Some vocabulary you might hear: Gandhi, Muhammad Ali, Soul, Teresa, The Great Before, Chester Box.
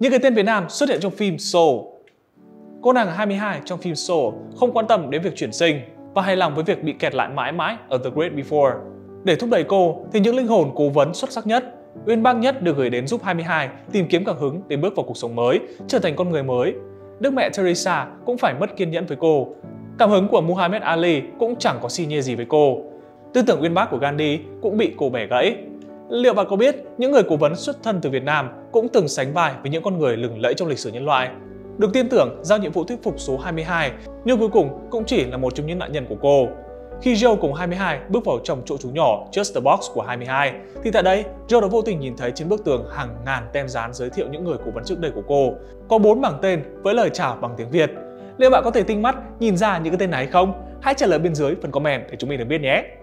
Những cái tên Việt Nam xuất hiện trong phim Soul. Cô nàng 22 trong phim Soul không quan tâm đến việc chuyển sinh và hài lòng với việc bị kẹt lại mãi mãi ở The Great Before. Để thúc đẩy cô thì những linh hồn cố vấn xuất sắc nhất, uyên bác nhất được gửi đến giúp 22 tìm kiếm cảm hứng để bước vào cuộc sống mới, trở thành con người mới. Đức mẹ Teresa cũng phải mất kiên nhẫn với cô. Cảm hứng của Muhammad Ali cũng chẳng có xi nhê gì với cô. Tư tưởng uyên bác của Gandhi cũng bị cô bẻ gãy. Liệu bạn có biết những người cố vấn xuất thân từ Việt Nam cũng từng sánh vai với những con người lừng lẫy trong lịch sử nhân loại? Được tin tưởng giao nhiệm vụ thuyết phục số 22, nhưng cuối cùng cũng chỉ là một trong những nạn nhân của cô. Khi Joe cùng 22 bước vào trong chỗ trú nhỏ Chester Box của 22, thì tại đây Joe đã vô tình nhìn thấy trên bức tường hàng ngàn tem dán giới thiệu những người cố vấn trước đây của cô. Có 4 bảng tên với lời chào bằng tiếng Việt. Liệu bạn có thể tinh mắt nhìn ra những cái tên này hay không? Hãy trả lời bên dưới phần comment để chúng mình được biết nhé!